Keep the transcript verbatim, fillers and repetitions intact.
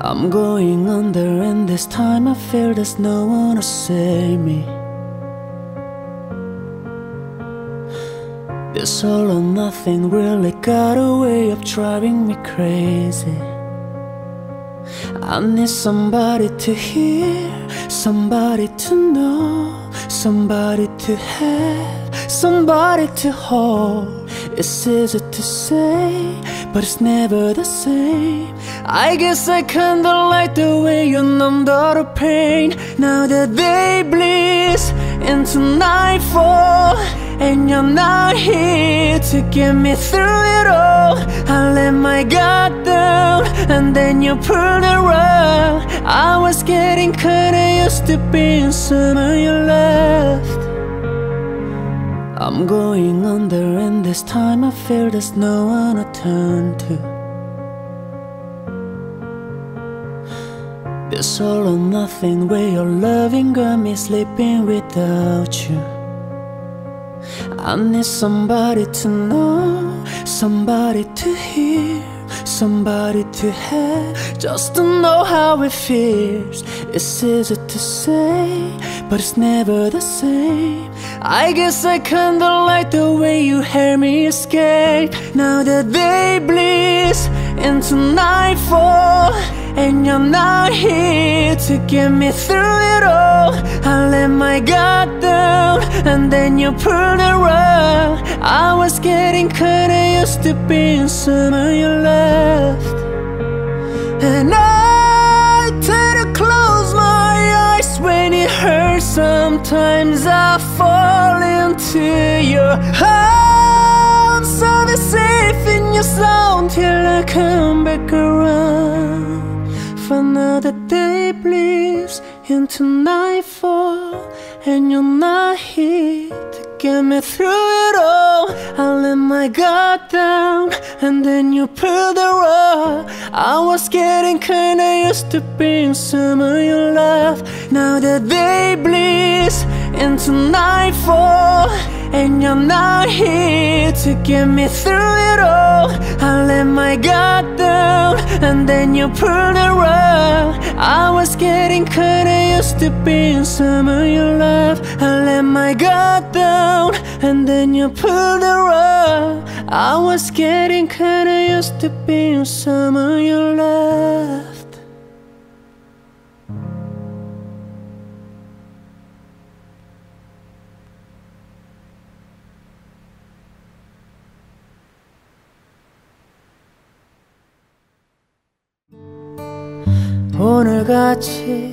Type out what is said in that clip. I'm going under, and this time I fear there's no one to save me. This all or nothing really got a way of driving me crazy. I need somebody to hear, somebody to know, somebody to have, somebody to hold. It's easy to say, but it's never the same. I guess I kinda like the way you numbed all the pain. Now that day bleeds into nightfall, and you're not here to get me through it all. I let my guard down, and then you pulled around. I was getting kinda used to being someone you left. I'm going under, and this time I fear there's no one to turn to. This all or nothing way of loving got me sleeping without you. I need somebody to know, somebody to hear, somebody to have, just to know how it feels. It's easy to say, but it's never the same. I guess I kinda like the way you hear me escape. Now the day bleeds into nightfall, and you're not here to get me through it all. I let my guard down, and then you pulled around. I was getting kinda used to being someone you left. And I tend to close my eyes when it hurts. Sometimes I fall into your arms. I'll be safe in your sound till I come back around. Another day bleeds into nightfall, and you're not here to get me through it all. I let my guard down, and then you pulled the rug. I was getting kinda used to being someone you love. Now the day bleeds into nightfall, and you're not here to get me through it all. I let my guard down, and then you pulled around. I was getting kinda used to being someone you love. I let my guard down, and then you pulled around. I was getting kinda used to being someone you love. 오늘같이